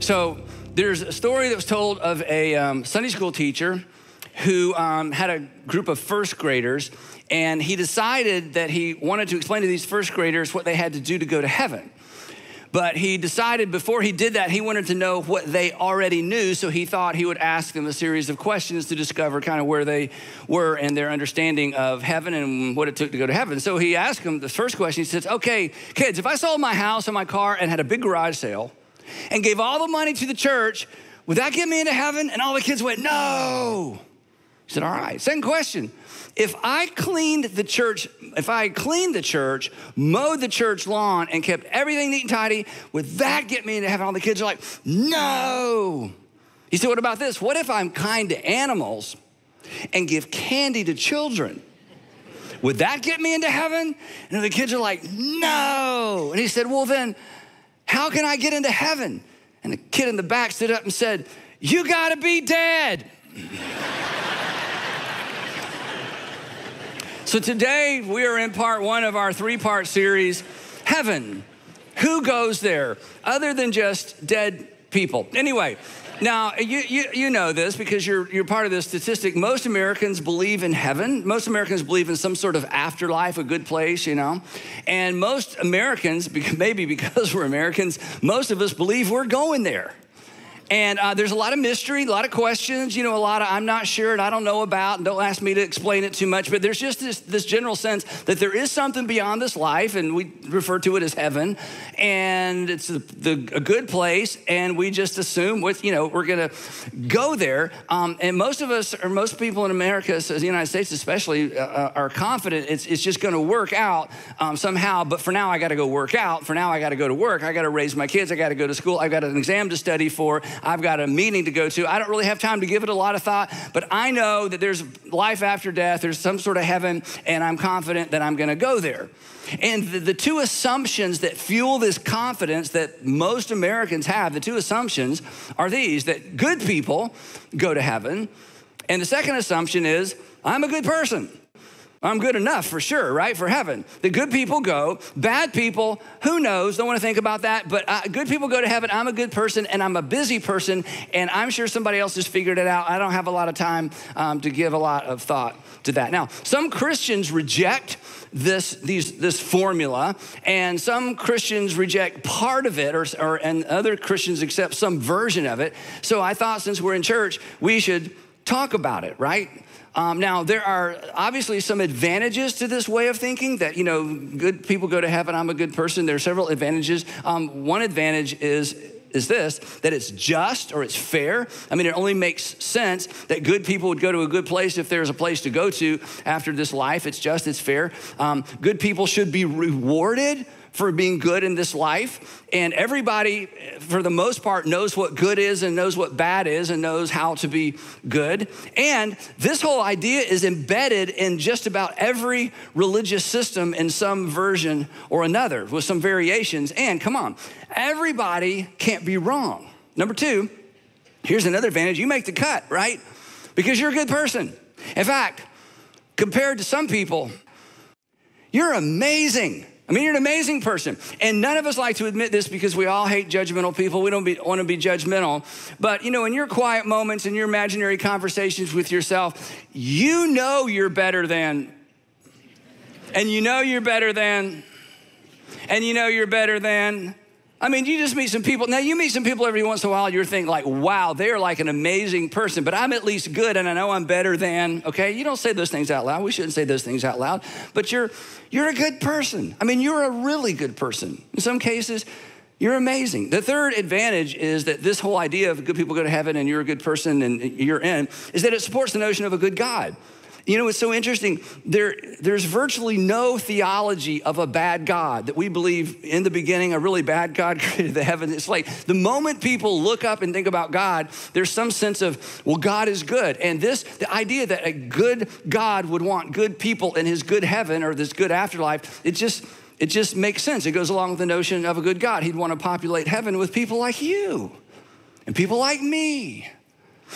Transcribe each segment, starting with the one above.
So there's a story that was told of a Sunday school teacher who had a group of first graders, and he decided that he wanted to explain to these first graders what they had to do to go to heaven. But he decided before he did that, he wanted to know what they already knew, so he thought he would ask them a series of questions to discover kind of where they were and their understanding of heaven and what it took to go to heaven. So he asked them the first question. He says, okay, kids, if I sold my house and my car and had a big garage sale and gave all the money to the church, would that get me into heaven? And all the kids went, no. He said, all right, second question. If I cleaned the church, mowed the church lawn, and kept everything neat and tidy, would that get me into heaven? All the kids are like, no. He said, what about this? What if I'm kind to animals and give candy to children? Would that get me into heaven? And the kids are like, no. And he said, well then, how can I get into heaven? And the kid in the back stood up and said, you gotta be dead. So today we are in part one of our three-part series, Heaven. Who goes there other than just dead people? Anyway, now you know this because you're part of this statistic. Most Americans believe in heaven. Most Americans believe in some sort of afterlife, a good place, you know. And most Americans, maybe because we're Americans, most of us believe we're going there. And there's a lot of mystery, a lot of questions, you know, a lot of I'm not sure and I don't know about, and don't ask me to explain it too much, but there's just this general sense that there is something beyond this life, and we refer to it as heaven, and it's a good place, and we just assume, we're gonna go there. And most of us, or most people in America, so the United States especially, are confident it's just gonna work out somehow, but for now I gotta go work out, for now I gotta go to work, I gotta raise my kids, I gotta go to school, I've got an exam to study for, I've got a meeting to go to. I don't really have time to give it a lot of thought, but I know that there's life after death, there's some sort of heaven, and I'm confident that I'm gonna go there. And the two assumptions that fuel this confidence that most Americans have, the two assumptions are these: that good people go to heaven, and the second assumption is, I'm a good person. I'm good enough for sure, right, for heaven. The good people go, bad people, who knows, don't wanna think about that, but good people go to heaven. I'm a good person and I'm a busy person and I'm sure somebody else has figured it out. I don't have a lot of time to give a lot of thought to that. Now, some Christians reject this formula, and some Christians reject part of it, and other Christians accept some version of it. So I thought, since we're in church, we should talk about it, right? Now, there are obviously some advantages to this way of thinking that, you know, good people go to heaven, I'm a good person. There are several advantages. One advantage is this, that it's just, or it's fair. I mean, it only makes sense that good people would go to a good place if there's a place to go to after this life. It's just, it's fair. Good people should be rewarded for being good in this life. And everybody, for the most part, knows what good is and knows what bad is and knows how to be good. And this whole idea is embedded in just about every religious system in some version or another with some variations. And come on, everybody can't be wrong. Number two, here's another advantage. You make the cut, right? Because you're a good person. In fact, compared to some people, you're amazing. I mean, you're an amazing person. And none of us like to admit this because we all hate judgmental people. We don't want to be judgmental. But, you know, in your quiet moments, in your imaginary conversations with yourself, you know you're better than, and you know you're better than, and you know you're better than. I mean, you just meet some people. Now, you meet some people every once in a while, you're thinking like, wow, they're like an amazing person, but I'm at least good and I know I'm better than, okay? You don't say those things out loud. We shouldn't say those things out loud, but you're a good person. I mean, you're a really good person. In some cases, you're amazing. The third advantage is that this whole idea of good people go to heaven and you're a good person and you're in, is that it supports the notion of a good God. You know, it's so interesting, there's virtually no theology of a bad God that we believe in the beginning, a really bad God created the heaven. It's like the moment people look up and think about God, there's some sense of, well, God is good. And the idea that a good God would want good people in his good heaven or this good afterlife, it just makes sense. It goes along with the notion of a good God. He'd want to populate heaven with people like you and people like me.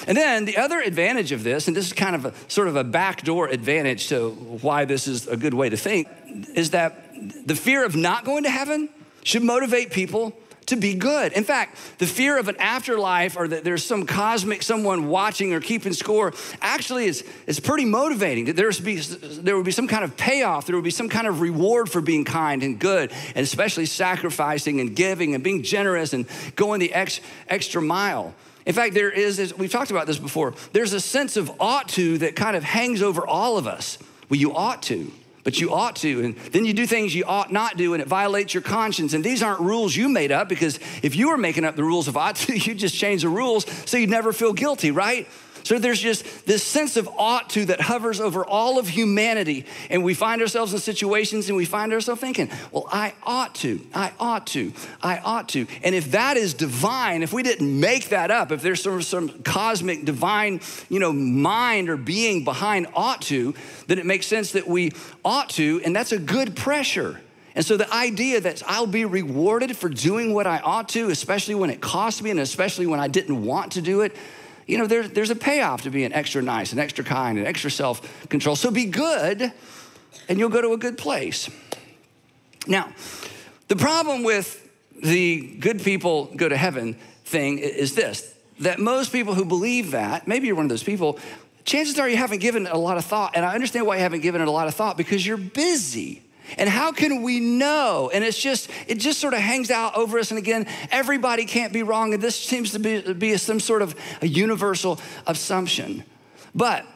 And then the other advantage of this, and this is kind of sort of a backdoor advantage to why this is a good way to think, is that the fear of not going to heaven should motivate people to be good. In fact, the fear of an afterlife or that there's some cosmic someone watching or keeping score actually is pretty motivating. There would be some kind of payoff. There would be some kind of reward for being kind and good, and especially sacrificing and giving and being generous and going the extra mile. In fact, there is, we've talked about this before, there's a sense of ought to that kind of hangs over all of us. Well, you ought to, but you ought to, and then you do things you ought not do, and it violates your conscience, and these aren't rules you made up, because if you were making up the rules of ought to, you'd just change the rules so you'd never feel guilty, right? So there's just this sense of ought to that hovers over all of humanity, and we find ourselves in situations and we find ourselves thinking, well, I ought to, I ought to, I ought to. And if that is divine, if we didn't make that up, if there's some cosmic divine, you know, mind or being behind ought to, then it makes sense that we ought to, and that's a good pressure. And so the idea that I'll be rewarded for doing what I ought to, especially when it cost me and especially when I didn't want to do it, you know, there's a payoff to being extra nice and extra kind and extra self-control. So be good, and you'll go to a good place. Now, the problem with the good people go to heaven thing is this, that most people who believe that, maybe you're one of those people, chances are you haven't given it a lot of thought, and I understand why you haven't given it a lot of thought, because you're busy. And how can we know? And it just sort of hangs out over us. And again, everybody can't be wrong. And this seems to be some sort of a universal assumption. But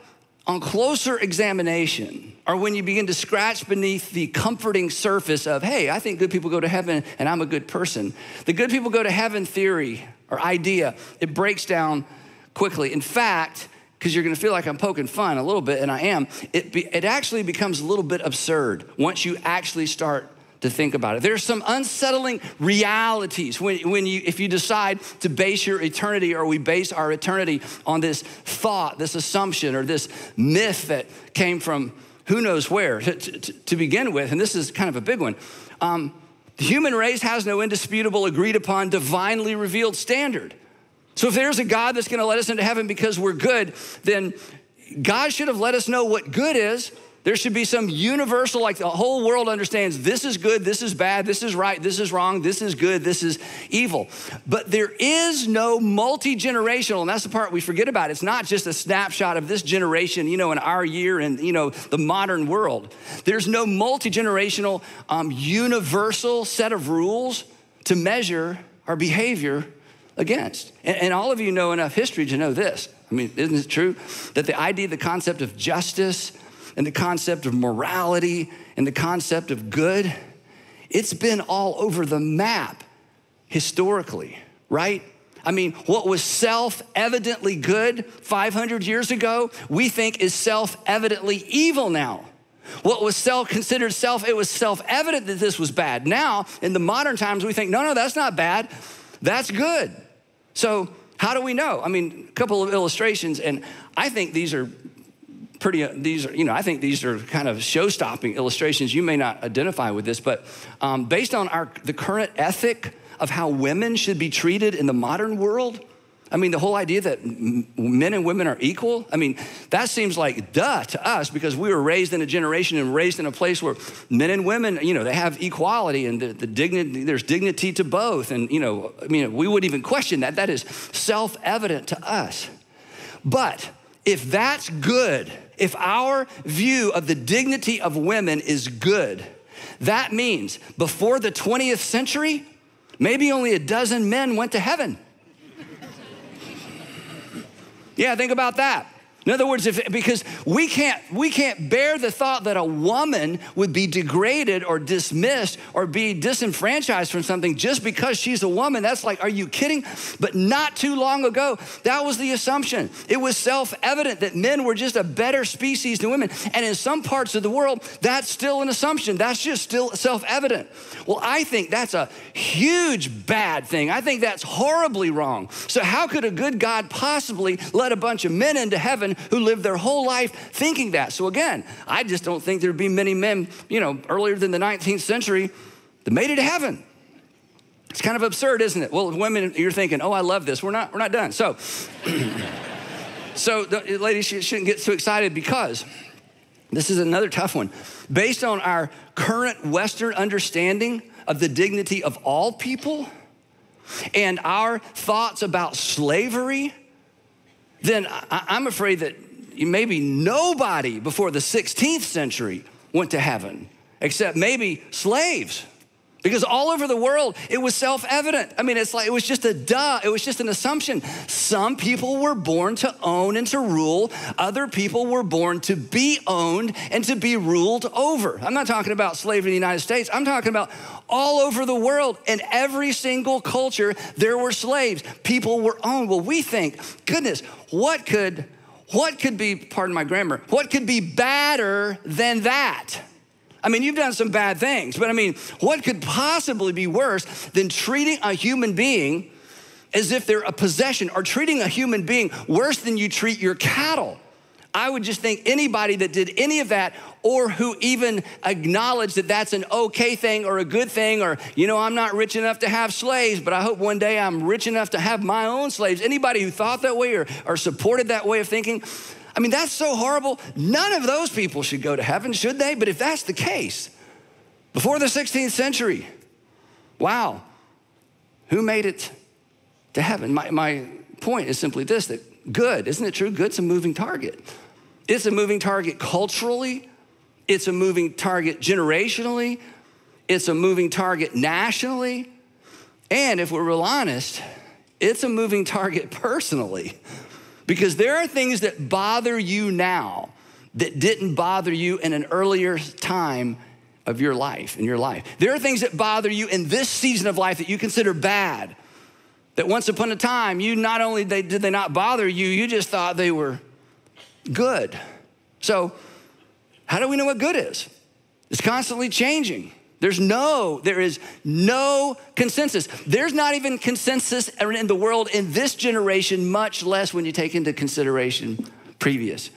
on closer examination, or when you begin to scratch beneath the comforting surface of, hey, I think good people go to heaven and I'm a good person, the good people go to heaven theory or idea, it breaks down quickly. In fact, because you're gonna feel like I'm poking fun a little bit, and I am, it actually becomes a little bit absurd once you actually start to think about it. There's some unsettling realities if you decide to base your eternity, or we base our eternity on this thought, this assumption, or this myth that came from who knows where to begin with, and this is kind of a big one. The human race has no indisputable, agreed upon, divinely revealed standard. So if there's a God that's gonna let us into heaven because we're good, then God should have let us know what good is. There should be some universal, like the whole world understands, this is good, this is bad, this is right, this is wrong, this is good, this is evil. But there is no multi-generational, and that's the part we forget about. It's not just a snapshot of this generation, you know, in our year and, you know, the modern world. There's no multi-generational universal set of rules to measure our behavior against. And all of you know enough history to know this. I mean, isn't it true that the idea, the concept of justice and the concept of morality and the concept of good, it's been all over the map historically, right? I mean, what was self-evidently good 500 years ago, we think is self-evidently evil now. What was it was self-evident that this was bad. Now, in the modern times, we think, no, that's not bad. That's good. So how do we know? I mean, a couple of illustrations, and I think these are kind of show-stopping illustrations. You may not identify with this, but based on the current ethic of how women should be treated in the modern world, I mean, the whole idea that men and women are equal, I mean, that seems like duh to us, because we were raised in a generation and raised in a place where men and women, you know, they have equality and the dignity, there's dignity to both. And, you know, I mean, we wouldn't even question that. That is self-evident to us. But if that's good, if our view of the dignity of women is good, that means before the 20th century, maybe only a dozen men went to heaven. Yeah, think about that. In other words, because we can't bear the thought that a woman would be degraded or dismissed or be disenfranchised from something just because she's a woman. That's like, are you kidding? But not too long ago, that was the assumption. It was self-evident that men were just a better species than women. And in some parts of the world, that's still an assumption. That's just still self-evident. Well, I think that's a huge bad thing. I think that's horribly wrong. So how could a good God possibly let a bunch of men into heaven who lived their whole life thinking that? So again, I just don't think there'd be many men, you know, earlier than the 19th century that made it to heaven. It's kind of absurd, isn't it? Well, women, you're thinking, oh, I love this. We're not done. So, the ladies shouldn't get too excited, because this is another tough one. Based on our current Western understanding of the dignity of all people, and our thoughts about slavery, then I'm afraid that maybe nobody before the 16th century went to heaven, except maybe slaves. Because all over the world, it was self-evident. I mean, it's like, it was just a duh. It was just an assumption. Some people were born to own and to rule. Other people were born to be owned and to be ruled over. I'm not talking about slavery in the United States. I'm talking about all over the world. In every single culture, there were slaves. People were owned. Well, we think, goodness, what could be, pardon my grammar, what could be badder than that? I mean, you've done some bad things, but I mean, what could possibly be worse than treating a human being as if they're a possession, or treating a human being worse than you treat your cattle? I would just think anybody that did any of that, or who even acknowledged that that's an okay thing or a good thing, or, you know, I'm not rich enough to have slaves, but I hope one day I'm rich enough to have my own slaves. Anybody who thought that way or supported that way of thinking, I mean, that's so horrible. None of those people should go to heaven, should they? But if that's the case, before the 16th century, wow, who made it to heaven? My point is simply this, that good, isn't it true? Good's a moving target. It's a moving target culturally. It's a moving target generationally. It's a moving target nationally. And if we're real honest, it's a moving target personally. Because there are things that bother you now that didn't bother you in an earlier time of your life, in your life. There are things that bother you in this season of life that you consider bad, that once upon a time, you not only did they not bother you, you just thought they were good. So how do we know what good is? It's constantly changing. There is no consensus. There's not even consensus in the world in this generation, much less when you take into consideration previous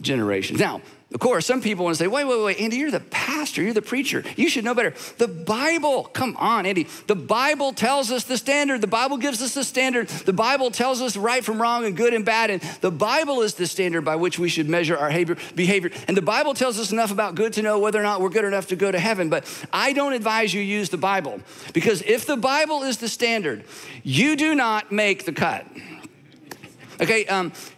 generations. Now, of course, some people want to say, wait, Andy, you're the pastor, you're the preacher. You should know better. The Bible, come on, Andy. The Bible tells us the standard. The Bible gives us the standard. The Bible tells us right from wrong and good and bad. And the Bible is the standard by which we should measure our behavior. And the Bible tells us enough about good to know whether or not we're good enough to go to heaven. But I don't advise you use the Bible, because if the Bible is the standard, you do not make the cut. Okay,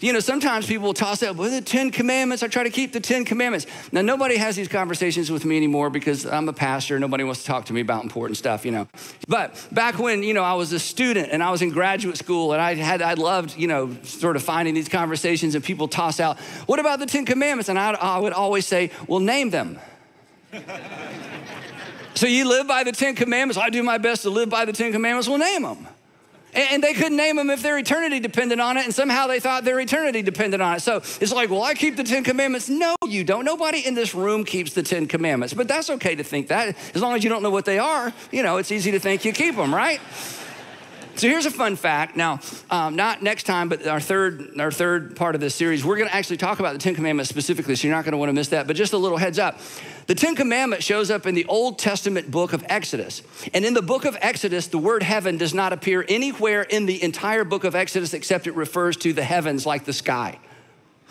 you know, sometimes people will toss out, well, the 10 commandments, I try to keep the 10 commandments. Now, nobody has these conversations with me anymore because I'm a pastor. Nobody wants to talk to me about important stuff, you know. But back when, you know, I was a student and I was in graduate school, and I loved, you know, sort of finding these conversations, and people toss out, what about the 10 commandments? And I would always say, well, name them. So you live by the 10 commandments. I do my best to live by the 10 commandments. Well, name them. And they couldn't name them if their eternity depended on it, and somehow they thought their eternity depended on it. So it's like, well, I keep the 10 commandments. No, you don't. Nobody in this room keeps the 10 commandments, but that's okay to think that. As long as you don't know what they are, you know, it's easy to think you keep them, right? So here's a fun fact. Now, not next time, but our third part of this series, we're gonna actually talk about the 10 commandments specifically, so you're not gonna wanna miss that, but just a little heads up. The 10 commandments shows up in the Old Testament book of Exodus. And in the book of Exodus, the word heaven does not appear anywhere in the entire book of Exodus, except it refers to the heavens like the sky.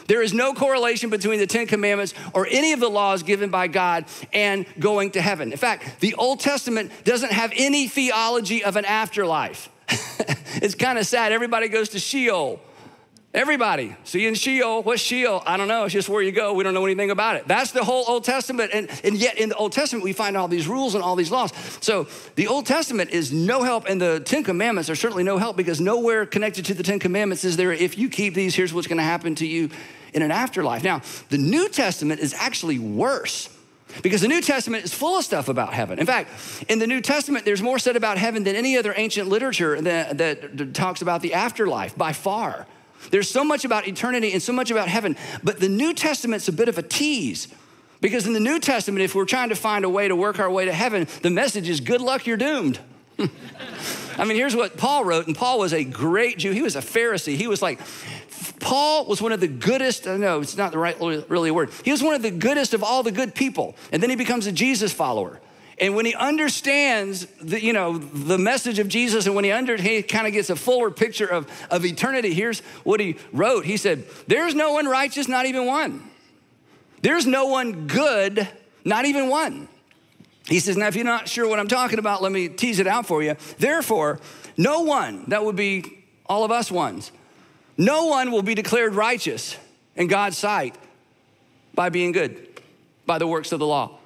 There is no correlation between the 10 commandments or any of the laws given by God and going to heaven. In fact, the Old Testament doesn't have any theology of an afterlife. It's kind of sad. Everybody goes to Sheol. Everybody. See, in Sheol, what's Sheol? I don't know. It's just where you go. We don't know anything about it. That's the whole Old Testament. And yet in the Old Testament, we find all these rules and all these laws. So the Old Testament is no help, and the 10 commandments are certainly no help, because nowhere connected to the 10 commandments is there, if you keep these, here's what's going to happen to you in an afterlife. Now, the New Testament is actually worse, because the New Testament is full of stuff about heaven. In fact, in the New Testament, there's more said about heaven than any other ancient literature that talks about the afterlife by far. There's so much about eternity and so much about heaven, but the New Testament's a bit of a tease, because in the New Testament, if we're trying to find a way to work our way to heaven, the message is good luck, you're doomed. I mean, here's what Paul wrote, and Paul was a great Jew. He was a Pharisee. He was like, Paul was one of the goodest, no, it's not the right really word. He was one of the goodest of all the good people. And then he becomes a Jesus follower. And when he understands the, you know, the message of Jesus, and when he kind of gets a fuller picture of eternity, here's what he wrote. He said, there's no one righteous, not even one. There's no one good, not even one. He says, now, if you're not sure what I'm talking about, let me tease it out for you. Therefore, No one, that would be all of us ones, no one will be declared righteous in God's sight by being good, by the works of the law.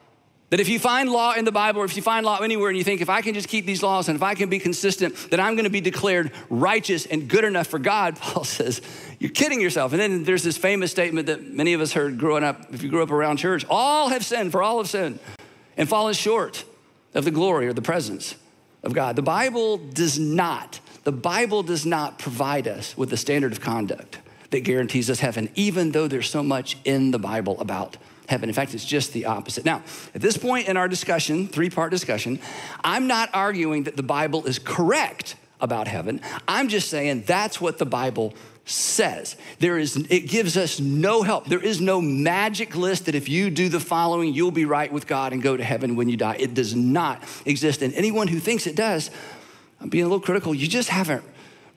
That if you find law in the Bible, or if you find law anywhere and you think, if I can just keep these laws and if I can be consistent, then I'm gonna be declared righteous and good enough for God, Paul says, you're kidding yourself. And then there's this famous statement that many of us heard growing up, if you grew up around church, all have sinned, for all have sinned and fallen short of the glory or the presence of God. The Bible does not provide us with a standard of conduct that guarantees us heaven, even though there's so much in the Bible about heaven. In fact, it's just the opposite. Now, at this point in our discussion, three-part discussion, I'm not arguing that the Bible is correct about heaven. I'm just saying that's what the Bible says. It gives us no help. There is no magic list that if you do the following, you'll be right with God and go to heaven when you die. It does not exist. And anyone who thinks it does, I'm being a little critical, you just haven't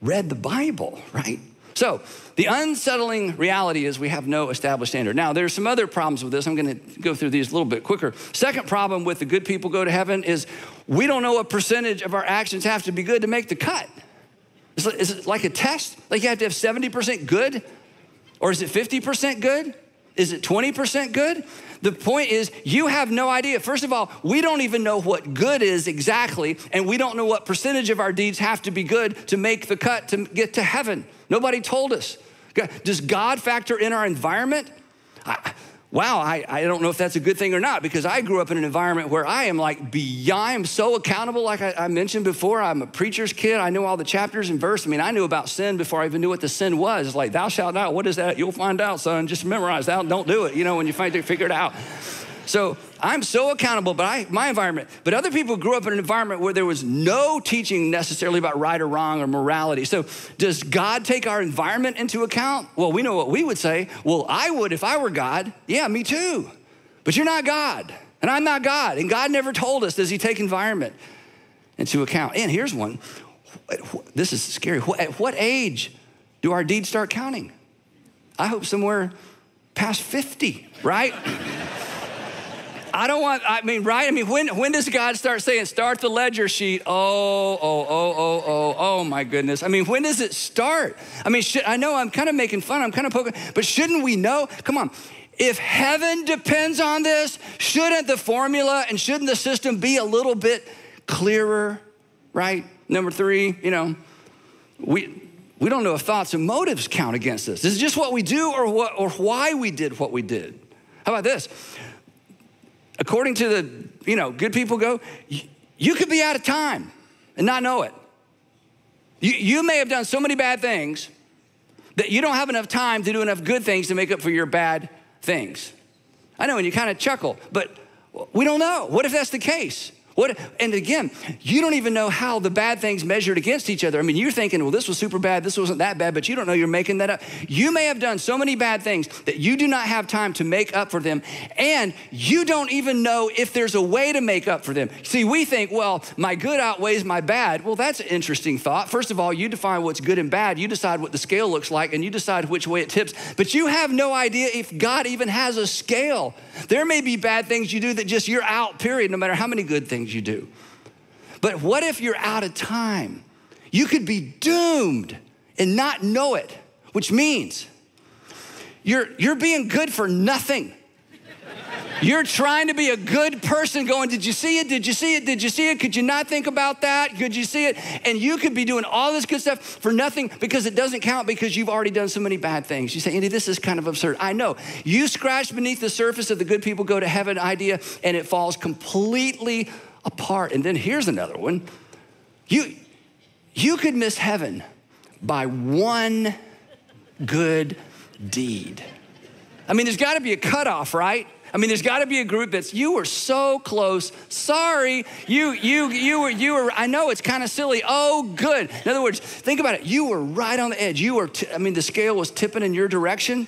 read the Bible, right? So the unsettling reality is we have no established standard. Now, there's some other problems with this. I'm gonna go through these a little bit quicker. Second problem with the good people go to heaven is we don't know what percentage of our actions have to be good to make the cut. Is it like a test? Like you have to have 70% good? Or is it 50% good? Is it 20% good? The point is you have no idea. First of all, we don't even know what good is exactly, and we don't know what percentage of our deeds have to be good to make the cut to get to heaven. Nobody told us. Does God factor in our environment? I don't know if that's a good thing or not, because I grew up in an environment where I am like beyond, I'm so accountable. Like I mentioned before, I'm a preacher's kid. I know all the chapters and verse. I mean, I knew about sin before I even knew what the sin was. It's like, thou shalt not, what is that? You'll find out, son, just memorize that. Don't do it, when you figure it out. So I'm so accountable, my environment. But other people grew up in an environment where there was no teaching necessarily about right or wrong or morality. So does God take our environment into account? Well, we know what we would say. Well, I would if I were God. Yeah, me too. But you're not God, and I'm not God. And God never told us, does he take environment into account? And here's one. This is scary. At what age do our deeds start counting? I hope somewhere past 50, right? When does God start saying, start the ledger sheet? Oh, my goodness. When does it start? I know I'm kind of making fun, I'm kind of poking, but shouldn't we know? Come on, if heaven depends on this, shouldn't the formula and shouldn't the system be a little bit clearer, right? Number three, we don't know if thoughts and motives count against us. This is just what we do or why we did what we did. How about this? According to the, good people go, you could be out of time and not know it. You may have done so many bad things that you don't have enough time to do enough good things to make up for your bad things. I know, and you kind of chuckle, but we don't know. What if that's the case? And again, you don't even know how the bad things measured against each other. You're thinking, well, this was super bad, this wasn't that bad, but you don't know, you're making that up. You may have done so many bad things that you do not have time to make up for them, and you don't even know if there's a way to make up for them. See, we think, well, my good outweighs my bad. Well, that's an interesting thought. First of all, you define what's good and bad, you decide what the scale looks like, and you decide which way it tips, but you have no idea if God even has a scale. There may be bad things you do that just you're out, period, no matter how many good things you do. But what if you're out of time? You could be doomed and not know it, which means you're being good for nothing. You're trying to be a good person going, did you see it? Did you see it? Did you see it? Could you not think about that? Could you see it? And you could be doing all this good stuff for nothing because it doesn't count because you've already done so many bad things. You say, Andy, this is kind of absurd. I know. You scratch beneath the surface of the good people go to heaven idea and it falls completely apart. And then here's another one. You could miss heaven by one good deed. There's gotta be a cutoff, right? There's got to be a group that's, you were so close. Sorry, you were, I know it's kind of silly. Oh, good. In other words, think about it. You were right on the edge. The scale was tipping in your direction.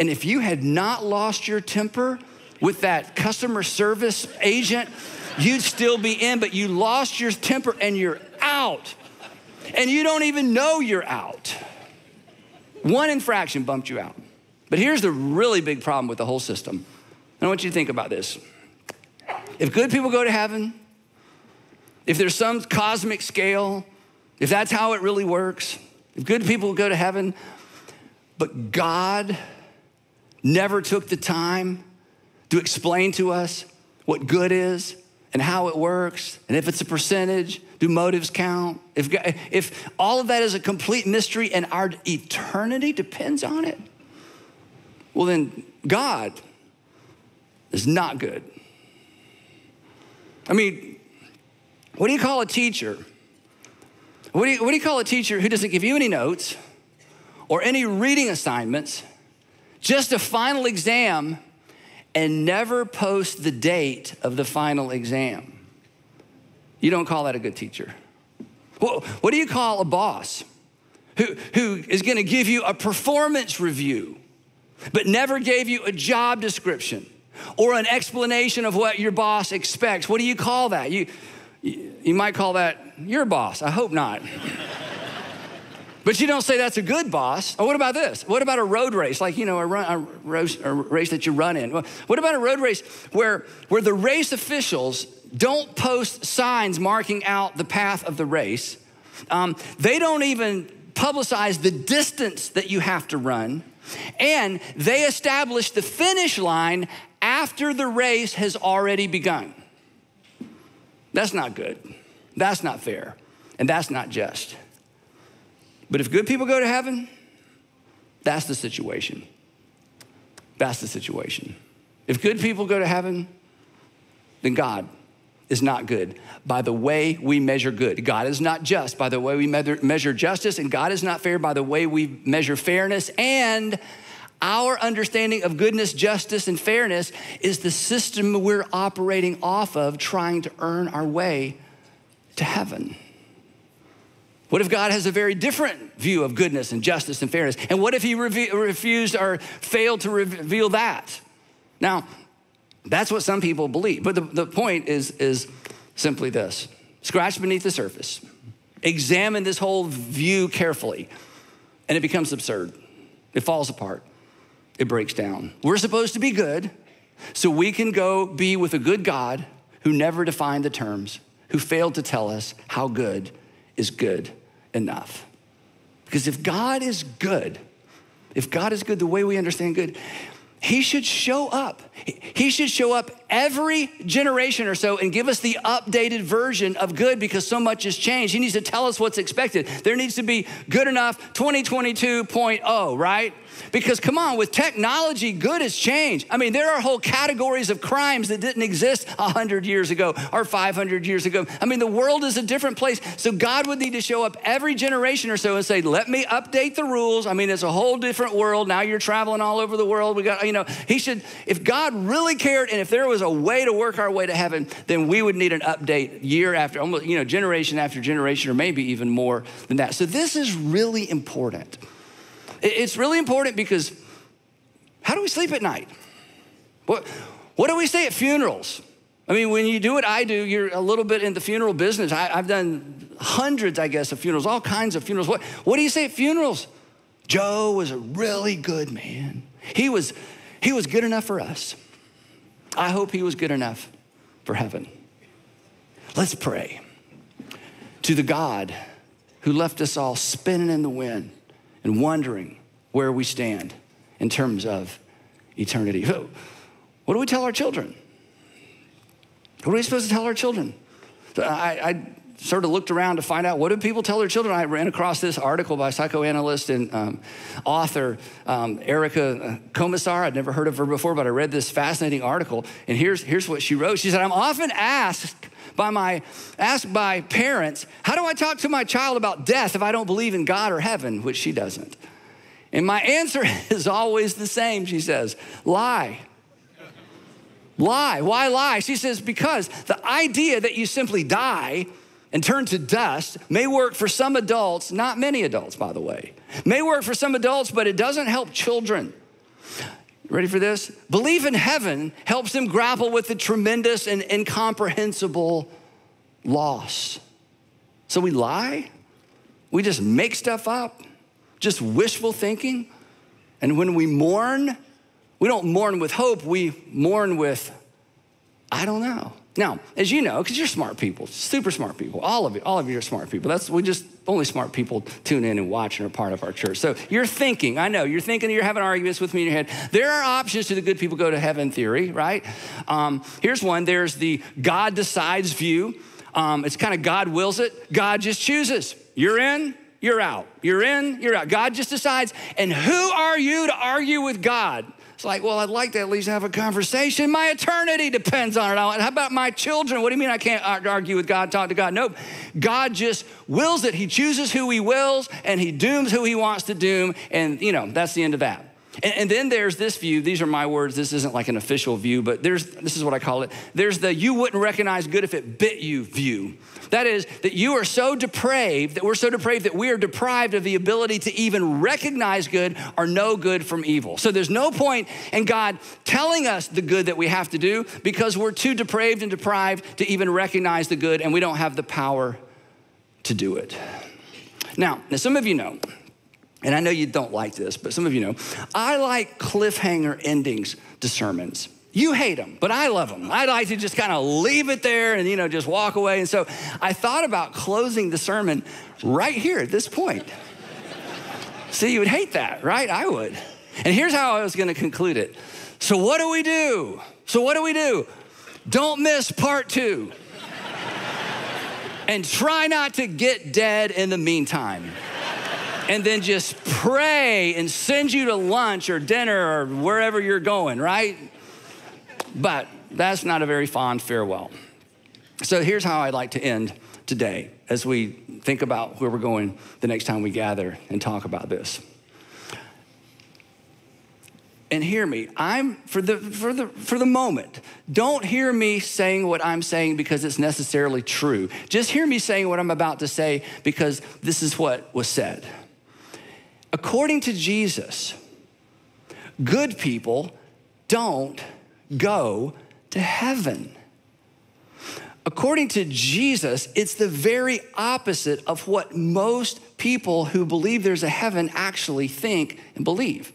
And if you had not lost your temper with that customer service agent, you'd still be in, but you lost your temper and you're out. And you don't even know you're out. One infraction bumped you out. But here's the really big problem with the whole system. I want you to think about this. If good people go to heaven, if there's some cosmic scale If that's how it really works, if good people go to heaven, but God never took the time to explain to us what good is and how it works, and if it's a percentage, do motives count? If all of that is a complete mystery and our eternity depends on it, well then God is not good. I mean, what do you call a teacher? What do you call a teacher who doesn't give you any notes or any reading assignments, just a final exam, and never post the date of the final exam? You don't call that a good teacher. What do you call a boss who is gonna give you a performance review but never gave you a job description or an explanation of what your boss expects? What do you call that? You might call that your boss. I hope not. But you don't say that's a good boss. Or what about this? What about a road race? Like, you know, a race that you run in. What about a road race where the race officials don't post signs marking out the path of the race? They don't even publicize the distance that you have to run. And they establish the finish line after the race has already begun. That's not good. That's not fair. And that's not just. But if good people go to heaven, that's the situation. That's the situation. If good people go to heaven, then God is not good by the way we measure good. God is not just by the way we measure justice, and God is not fair by the way we measure fairness. And our understanding of goodness, justice, and fairness is the system we're operating off of, trying to earn our way to heaven. What if God has a very different view of goodness and justice and fairness? And what if he refused or failed to reveal that? Now, that's what some people believe. But the point is simply this. Scratch beneath the surface. Examine this whole view carefully, and it becomes absurd. It falls apart. It breaks down. We're supposed to be good so we can go be with a good God who never defined the terms, who failed to tell us how good is good enough. Because if God is good, the way we understand good, he should show up. He should show up every generation or so and give us the updated version of good, because so much has changed. He needs to tell us what's expected. There needs to be good enough 2022.0, right? Because come on, with technology, good has changed. I mean, there are whole categories of crimes that didn't exist 100 years ago or 500 years ago. I mean, the world is a different place. So God would need to show up every generation or so and say, let me update the rules. I mean, it's a whole different world. Now you're traveling all over the world. We got, you know, he should, if God really cared and if there was a way to work our way to heaven, then we would need an update year after, almost, you know, generation after generation, or maybe even more than that. So this is really important. It's really important because how do we sleep at night? What do we say at funerals? I mean, when you do what I do, you're a little bit in the funeral business. I've done hundreds, I guess, of funerals, all kinds of funerals. What do you say at funerals? Joe was a really good man. He was good enough for us. I hope he was good enough for heaven. Let's pray to the God who left us all spinning in the wind and wondering where we stand in terms of eternity. What do we tell our children? What are we supposed to tell our children? So I sort of looked around to find out, what do people tell their children? I ran across this article by psychoanalyst and author Erica Komisar. I'd never heard of her before, but I read this fascinating article, and here's what she wrote. She said, I'm often asked by parents, how do I talk to my child about death if I don't believe in God or heaven, which she doesn't? And my answer is always the same, she says, lie. Lie. Why lie? She says, because the idea that you simply die and turn to dust may work for some adults, not many adults, by the way, may work for some adults, but it doesn't help children. Ready for this? Belief in heaven helps them grapple with the tremendous and incomprehensible loss. So we lie, we just make stuff up, just wishful thinking. And when we mourn, we don't mourn with hope, we mourn with, I don't know. Now, as you know, because you're smart people, super smart people, all of you are smart people. That's, we just Only smart people tune in and watch and are part of our church. So you're thinking, I know, you're thinking, you're having arguments with me in your head. There are options to the good people go to heaven theory, right? Here's one. There's the God decides view. It's kind of God wills it. God just chooses. You're in, you're out. You're in, you're out. God just decides. And who are you to argue with God? It's like, well, I'd like to at least have a conversation. My eternity depends on it. How about my children? What do you mean I can't argue with God, talk to God? Nope. God just wills it. He chooses who he wills, and he dooms who he wants to doom. And, you know, that's the end of that. And then there's this view. These are my words. This isn't like an official view, but this is what I call it. There's the you wouldn't recognize good if it bit you view. That is, that you are so depraved, that we're so depraved that we are deprived of the ability to even recognize good or know good from evil. So there's no point in God telling us the good that we have to do because we're too depraved and deprived to even recognize the good, and we don't have the power to do it. Now some of you know, and I know you don't like this, but some of you know, I like cliffhanger endings to sermons. You hate them, but I love them. I like to just kind of leave it there and, you know, just walk away. And so I thought about closing the sermon right here at this point. See, you would hate that, right? I would. And here's how I was going to conclude it. So what do we do? So what do we do? Don't miss part 2. And try not to get dead in the meantime. And then just pray and send you to lunch or dinner or wherever you're going, right? But that's not a very fond farewell. So here's how I'd like to end today as we think about where we're going the next time we gather and talk about this. And hear me, for the moment, don't hear me saying what I'm saying because it's necessarily true. Just hear me saying what I'm about to say because this is what was said. According to Jesus, good people don't go to heaven. According to Jesus, it's the very opposite of what most people who believe there's a heaven actually think and believe.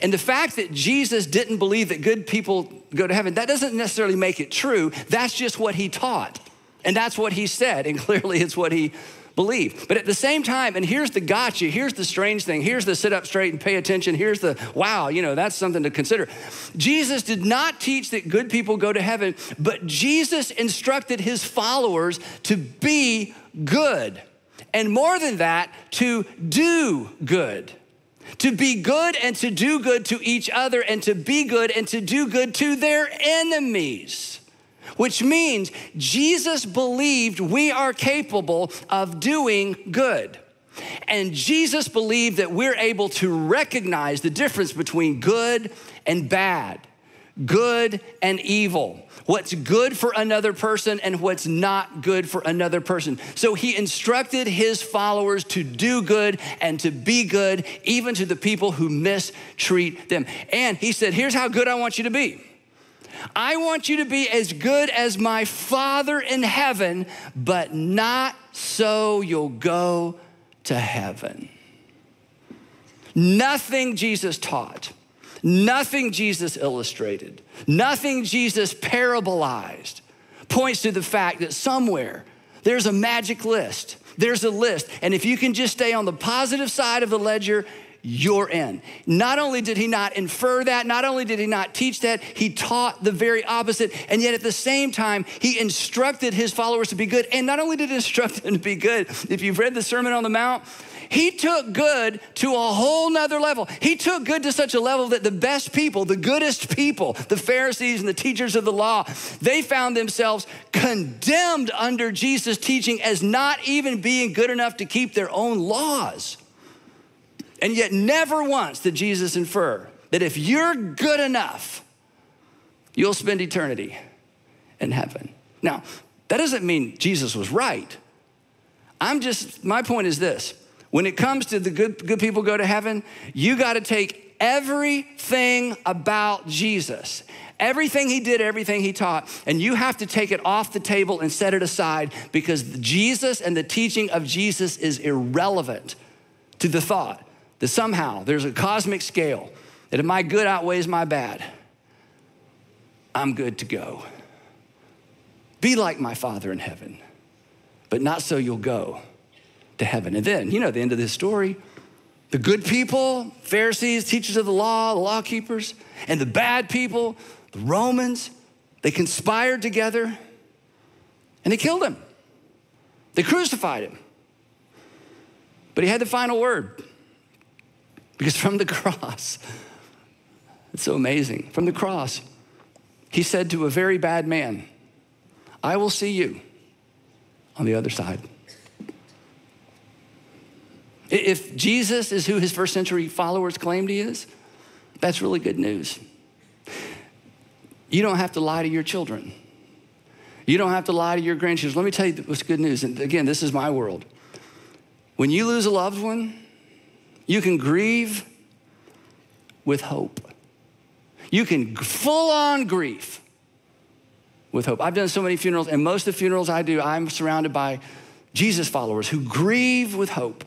And the fact that Jesus didn't believe that good people go to heaven, that doesn't necessarily make it true. That's just what he taught. And that's what he said. And clearly it's what he believe. But at the same time, and here's the gotcha, here's the strange thing, here's the sit up straight and pay attention, here's the wow, you know, that's something to consider. Jesus did not teach that good people go to heaven, but Jesus instructed his followers to be good. And more than that, to do good. To be good and to do good to each other, and to be good and to do good to their enemies. Which means Jesus believed we are capable of doing good. And Jesus believed that we're able to recognize the difference between good and bad, good and evil, what's good for another person and what's not good for another person. So he instructed his followers to do good and to be good, even to the people who mistreat them. And he said, here's how good I want you to be. I want you to be as good as my Father in heaven, but not so you'll go to heaven. Nothing Jesus taught, nothing Jesus illustrated, nothing Jesus parabolized points to the fact that somewhere there's a magic list. There's a list, and if you can just stay on the positive side of the ledger, you're in. Not only did he not infer that, not only did he not teach that, he taught the very opposite. And yet at the same time, he instructed his followers to be good. And not only did he instruct them to be good, if you've read the Sermon on the Mount, he took good to a whole nother level. He took good to such a level that the best people, the goodest people, the Pharisees and the teachers of the law, they found themselves condemned under Jesus' teaching as not even being good enough to keep their own laws. And yet never once did Jesus infer that if you're good enough, you'll spend eternity in heaven. Now, that doesn't mean Jesus was right. My point is this. When it comes to the good people go to heaven, you got to take everything about Jesus, everything he did, everything he taught, and you have to take it off the table and set it aside because Jesus and the teaching of Jesus is irrelevant to the thought that somehow there's a cosmic scale that if my good outweighs my bad, I'm good to go. Be like my Father in heaven, but not so you'll go to heaven. And then, you know, the end of this story, the good people, Pharisees, teachers of the law keepers, and the bad people, the Romans, they conspired together and they killed him. They crucified him. But he had the final word. Because from the cross, it's so amazing. From the cross, he said to a very bad man, I will see you on the other side. If Jesus is who his first century followers claimed he is, that's really good news. You don't have to lie to your children. You don't have to lie to your grandchildren. Let me tell you what's good news. And again, this is my world. When you lose a loved one, you can grieve with hope. You can full-on grief with hope. I've done so many funerals, and most of the funerals I do, I'm surrounded by Jesus followers who grieve with hope.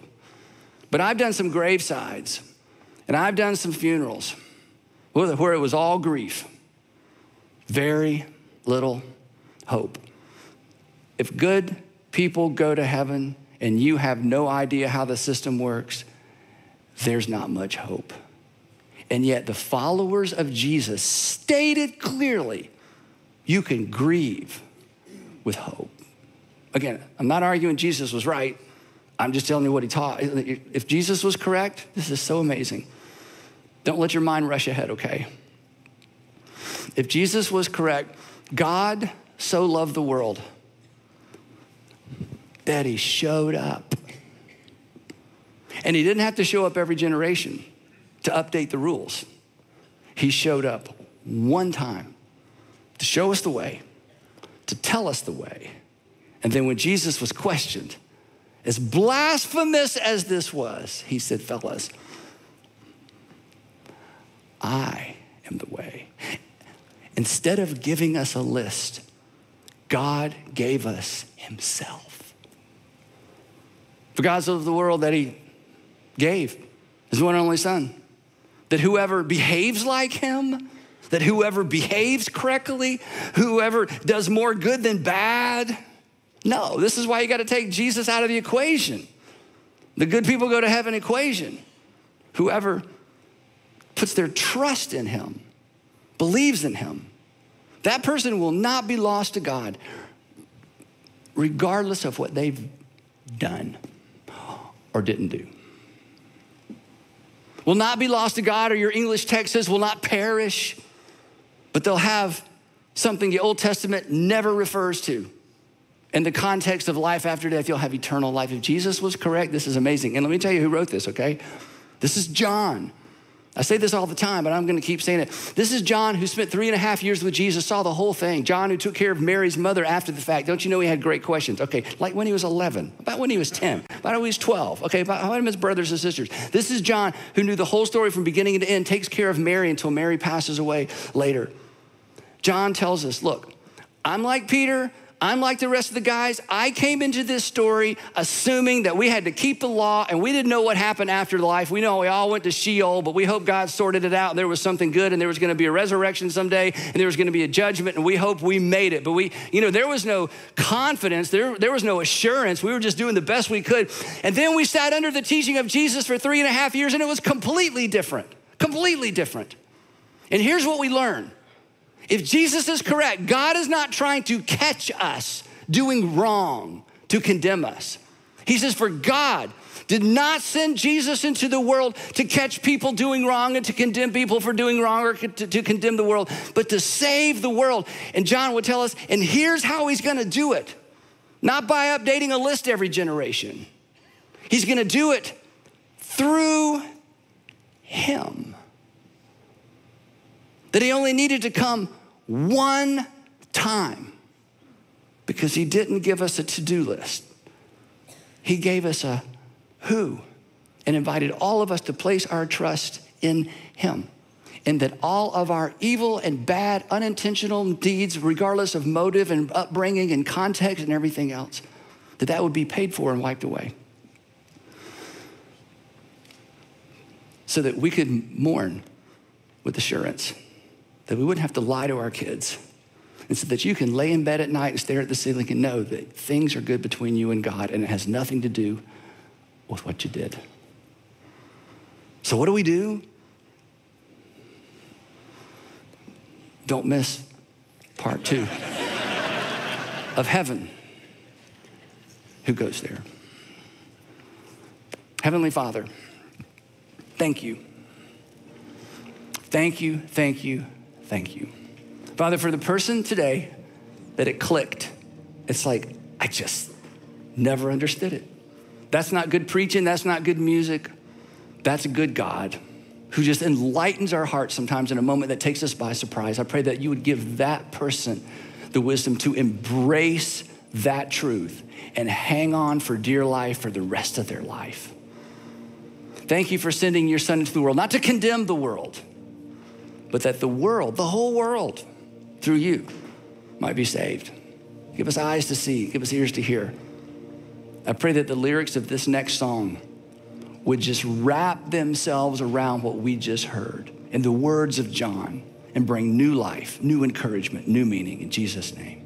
But I've done some gravesides, and I've done some funerals where it was all grief. Very little hope. If good people go to heaven and you have no idea how the system works, there's not much hope. And yet the followers of Jesus stated clearly, you can grieve with hope. Again, I'm not arguing Jesus was right. I'm just telling you what he taught. If Jesus was correct, this is so amazing. Don't let your mind rush ahead, okay? If Jesus was correct, God so loved the world that he showed up. And he didn't have to show up every generation to update the rules. He showed up one time to show us the way, to tell us the way. And then when Jesus was questioned, as blasphemous as this was, he said, fellas, I am the way. Instead of giving us a list, God gave us himself. For God so loved the world that he gave his one and only son, that whoever behaves like him, that whoever behaves correctly, whoever does more good than bad. No, this is why you got to take Jesus out of the equation. The good people go to heaven equation. Whoever puts their trust in him, believes in him, that person will not be lost to God, regardless of what they've done or didn't do. Will not be lost to God, or your English text says will not perish, but they'll have something the Old Testament never refers to. In the context of life after death, you'll have eternal life. If Jesus was correct, this is amazing. And let me tell you who wrote this, okay? This is John. I say this all the time, but I'm gonna keep saying it. This is John, who spent 3.5 years with Jesus, saw the whole thing. John, who took care of Mary's mother after the fact. Don't you know he had great questions? Okay, like when he was 11, about when he was 10, about when he was 12, okay, about when his brothers and sisters. This is John, who knew the whole story from beginning to end, takes care of Mary until Mary passes away later. John tells us, look, I'm like Peter, I'm like the rest of the guys. I came into this story assuming that we had to keep the law and we didn't know what happened after life. We know we all went to Sheol, but we hope God sorted it out and there was something good and there was gonna be a resurrection someday and there was gonna be a judgment and we hope we made it. But we, you know, there was no confidence, there was no assurance. We were just doing the best we could. And then we sat under the teaching of Jesus for 3.5 years and it was completely different, completely different. And here's what we learned. If Jesus is correct, God is not trying to catch us doing wrong to condemn us. He says, for God did not send Jesus into the world to catch people doing wrong and to condemn people for doing wrong or to condemn the world, but to save the world. And John would tell us, and here's how he's gonna do it. Not by updating a list every generation. He's gonna do it through him. That he only needed to come one time because he didn't give us a to-do list. He gave us a who and invited all of us to place our trust in him, and that all of our evil and bad unintentional deeds, regardless of motive and upbringing and context and everything else, that would be paid for and wiped away so that we could mourn with assurance, that we wouldn't have to lie to our kids, and so that you can lay in bed at night and stare at the ceiling and know that things are good between you and God, and it has nothing to do with what you did. So what do? Don't miss part two of heaven. Who goes there? Heavenly Father, thank you. Thank you, thank you, thank you. Father, for the person today that it clicked, it's like, I just never understood it. That's not good preaching. That's not good music. That's a good God who just enlightens our hearts sometimes in a moment that takes us by surprise. I pray that you would give that person the wisdom to embrace that truth and hang on for dear life for the rest of their life. Thank you for sending your son into the world, not to condemn the world, but that the world, the whole world, through you might be saved. Give us eyes to see, give us ears to hear. I pray that the lyrics of this next song would just wrap themselves around what we just heard in the words of John and bring new life, new encouragement, new meaning in Jesus' name.